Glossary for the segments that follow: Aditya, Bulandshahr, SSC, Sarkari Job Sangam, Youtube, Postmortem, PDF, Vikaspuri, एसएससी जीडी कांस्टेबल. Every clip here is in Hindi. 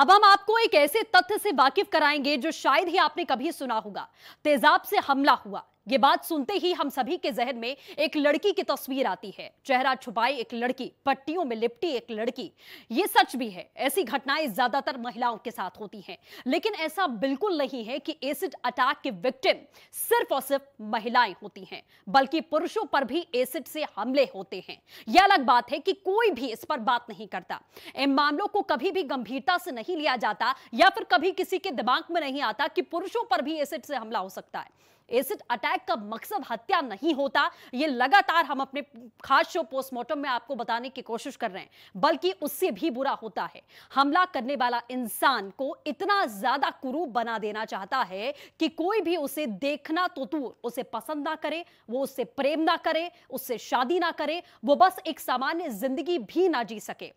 अब हम आपको एक ऐसे तथ्य से वाकिफ कराएंगे जो शायद ही आपने कभी सुना होगा। तेजाब से हमला हुआ, ये बात सुनते ही हम सभी के जहन में एक लड़की की तस्वीर आती है। चेहरा छुपाई एक लड़की, पट्टियों में लिपटी एक लड़की। ये सच भी है, ऐसी घटनाएं ज्यादातर महिलाओं के साथ होती हैं, लेकिन ऐसा बिल्कुल नहीं है कि एसिड अटैक की विक्टिम सिर्फ और सिर्फ महिलाएं होती हैं, बल्कि पुरुषों पर भी एसिड से हमले होते हैं। यह अलग बात है कि कोई भी इस पर बात नहीं करता। इन मामलों को कभी भी गंभीरता से नहीं लिया जाता या फिर कभी किसी के दिमाग में नहीं आता कि पुरुषों पर भी एसिड से हमला हो सकता है। एसिड अटैक का मकसद हत्या नहीं होता, यह लगातार हम अपने खास शो पोस्टमार्टम में आपको बताने की कोशिश कर रहे हैं, बल्कि उससे भी बुरा होता है। हमला करने वाला इंसान को इतना ज्यादा कुरूप बना देना चाहता है कि कोई भी उसे देखना तो दूर, उसे पसंद ना करे, वो उससे प्रेम ना करे, उससे शादी ना करे, वो बस एक सामान्य जिंदगी भी ना जी सके।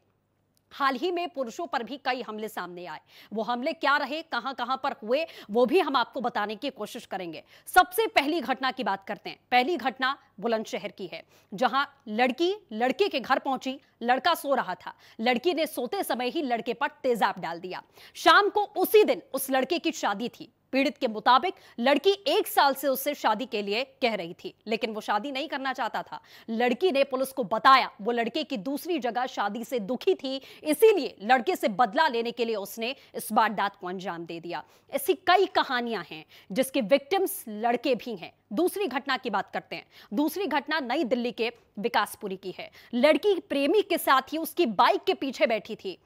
हाल ही में पुरुषों पर भी कई हमले सामने आए। वो हमले क्या रहे, कहां कहां पर हुए, वो भी हम आपको बताने की कोशिश करेंगे। सबसे पहली घटना की बात करते हैं। पहली घटना बुलंदशहर की है, जहां लड़की लड़के के घर पहुंची। लड़का सो रहा था, लड़की ने सोते समय ही लड़के पर तेजाब डाल दिया। शाम को उसी दिन उस लड़के की शादी थी। पीड़ित के मुताबिक लड़की 1 साल से उससे शादी के लिए कह रही थी, लेकिन वो शादी नहीं करना चाहता था। लड़की ने पुलिस को बताया वो लड़के की दूसरी जगह शादी से दुखी थी, इसीलिए लड़के से बदला लेने के लिए उसने इस वारदात को अंजाम दे दिया। ऐसी कई कहानियां हैं जिसके विक्टिम्स लड़के भी हैं। दूसरी घटना की बात करते हैं। दूसरी घटना नई दिल्ली के विकासपुरी की है। लड़की प्रेमी के साथ ही उसकी बाइक के पीछे बैठी थी।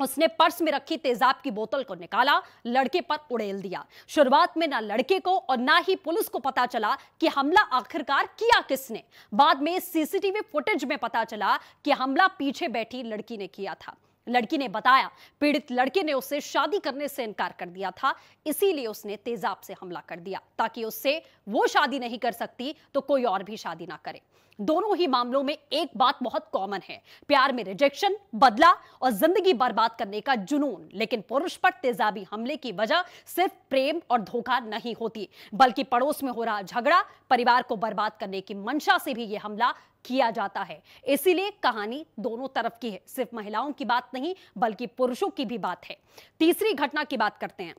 उसने पर्स में रखी तेजाब की बोतल को निकाला, लड़के पर उड़ेल दिया। शुरुआत में ना लड़के को और ना ही पुलिस को पता चला कि हमला आखिरकार किया किसने। बाद में सीसीटीवी फुटेज में पता चला कि हमला पीछे बैठी लड़की ने किया था। लड़की ने बताया पीड़ित लड़के ने उसे शादी करने से इनकार कर दिया था, इसीलिए उसने तेजाब से हमला कर दिया ताकि उससे वो शादी नहीं कर सकती तो कोई और भी शादी ना करे। दोनों ही मामलों में एक बात बहुत कॉमन है, प्यार में रिजेक्शन, बदला और जिंदगी बर्बाद करने का जुनून। लेकिन पुरुष पर तेजाबी हमले की वजह सिर्फ प्रेम और धोखा नहीं होती, बल्कि पड़ोस में हो रहा झगड़ा, परिवार को बर्बाद करने की मंशा से भी यह हमला किया जाता है। इसीलिए कहानी दोनों तरफ की है, सिर्फ महिलाओं की बात नहीं बल्कि पुरुषों की भी बात है। तीसरी घटना की बात करते हैं।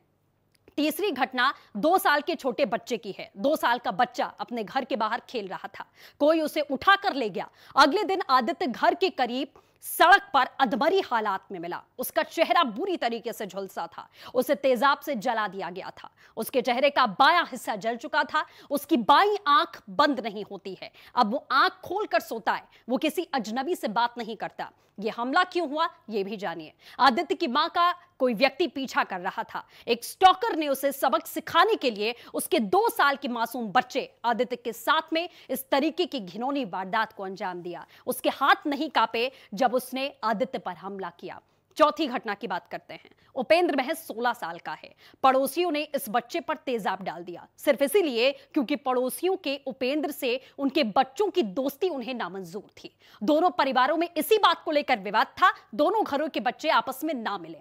तीसरी घटना 2 साल के छोटे बच्चे की है। 2 साल का बच्चा अपने घर के बाहर खेल रहा था, कोई उसे उठा कर ले गया। अगले दिन आदित्य घर के करीब सड़क पर अधमरी हालात में मिला। उसका चेहरा बुरी तरीके से झुलसा था, उसे तेजाब से जला दिया गया था। उसके चेहरे का बायां हिस्सा जल चुका था, उसकी बाईं आंख बंद नहीं होती है, अब वो आंख खोलकर सोता है, वो किसी अजनबी से बात नहीं करता। ये हमला क्यों हुआ ये भी जानिए। आदित्य की मां का कोई व्यक्ति पीछा कर रहा था। एक स्टॉकर ने उसे सबक सिखाने के लिए उसके 2 साल के मासूम बच्चे आदित्य के साथ में इस तरीके की घिनौनी वारदात को अंजाम दिया। उसके हाथ नहीं कांपे जब उसने आदित्य पर हमला किया। चौथी घटना की बात करते हैं। उपेंद्र महज 16 साल का है। पड़ोसियों ने इस बच्चे पर तेजाब डाल दिया, सिर्फ इसीलिए क्योंकि पड़ोसियों के उपेंद्र से उनके बच्चों की दोस्ती उन्हें नामंजूर थी। दोनों परिवारों में इसी बात को लेकर विवाद था, दोनों घरों के बच्चे आपस में ना मिले।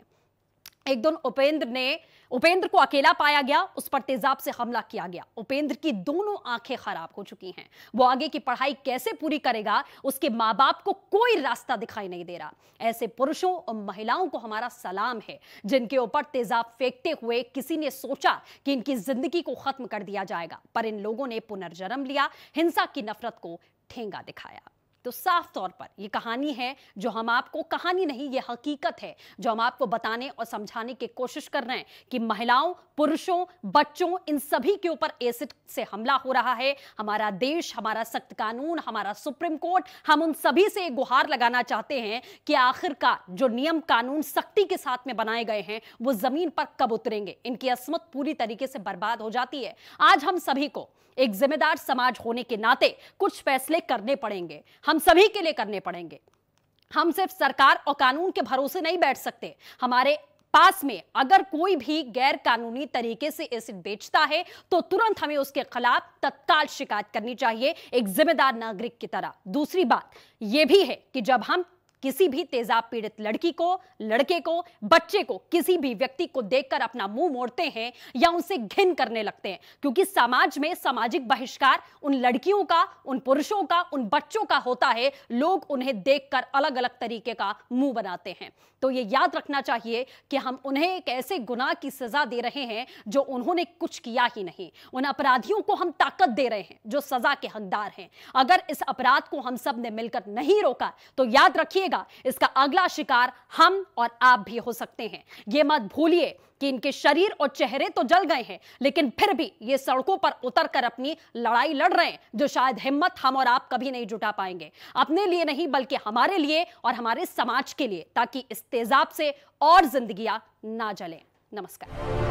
एक दिन उपेंद्र को अकेला पाया गया, उस पर तेजाब से हमला किया गया। उपेंद्र की दोनों आंखें खराब हो चुकी हैं, वो आगे की पढ़ाई कैसे पूरी करेगा, उसके माँ बाप को कोई रास्ता दिखाई नहीं दे रहा। ऐसे पुरुषों और महिलाओं को हमारा सलाम है जिनके ऊपर तेजाब फेंकते हुए किसी ने सोचा कि इनकी जिंदगी को खत्म कर दिया जाएगा, पर इन लोगों ने पुनर्जन्म लिया, हिंसा की नफरत को ठेंगा दिखाया। तो साफ तौर पर ये कहानी है जो हम आपको, कहानी नहीं ये हकीकत है जो हम आपको बताने और समझाने की कोशिश कर रहे हैं कि महिलाओं, पुरुषों, बच्चों, इन सभी के ऊपर एसिड से हमला हो रहा है। हमारा देश, हमारा सख्त कानून, हमारा सुप्रीम कोर्ट, हम उन सभी से एक गुहार लगाना चाहते हैं कि आखिरकार जो नियम कानून सख्ती के साथ में बनाए गए हैं वो जमीन पर कब उतरेंगे। इनकी असमत पूरी तरीके से बर्बाद हो जाती है। आज हम सभी को एक जिम्मेदार समाज होने के नाते कुछ फैसले करने पड़ेंगे, हम सभी के लिए करने पड़ेंगे। हम सिर्फ सरकार और कानून के भरोसे नहीं बैठ सकते। हमारे पास में अगर कोई भी गैर कानूनी तरीके से एसिड बेचता है तो तुरंत हमें उसके खिलाफ तत्काल शिकायत करनी चाहिए एक जिम्मेदार नागरिक की तरह। दूसरी बात यह भी है कि जब हम किसी भी तेजाब पीड़ित लड़की को, लड़के को, बच्चे को, किसी भी व्यक्ति को देखकर अपना मुंह मोड़ते हैं या उनसे घिन करने लगते हैं, क्योंकि समाज में सामाजिक बहिष्कार उन लड़कियों का, उन पुरुषों का, उन बच्चों का होता है। लोग उन्हें देखकर अलग अलग तरीके का मुंह बनाते हैं। तो ये याद रखना चाहिए कि हम उन्हें एक ऐसे गुनाह की सजा दे रहे हैं जो उन्होंने कुछ किया ही नहीं। उन अपराधियों को हम ताकत दे रहे हैं जो सजा के हकदार हैं। अगर इस अपराध को हम सब ने मिलकर नहीं रोका तो याद रखिएगा, इसका अगला शिकार हम और आप भी हो सकते हैं। यह मत भूलिए कि इनके शरीर और चेहरे तो जल गए हैं, लेकिन फिर भी ये सड़कों पर उतरकर अपनी लड़ाई लड़ रहे हैं, जो शायद हिम्मत हम और आप कभी नहीं जुटा पाएंगे। अपने लिए नहीं बल्कि हमारे लिए और हमारे समाज के लिए, ताकि इस तेजाब से और जिंदगियां ना जलें। नमस्कार।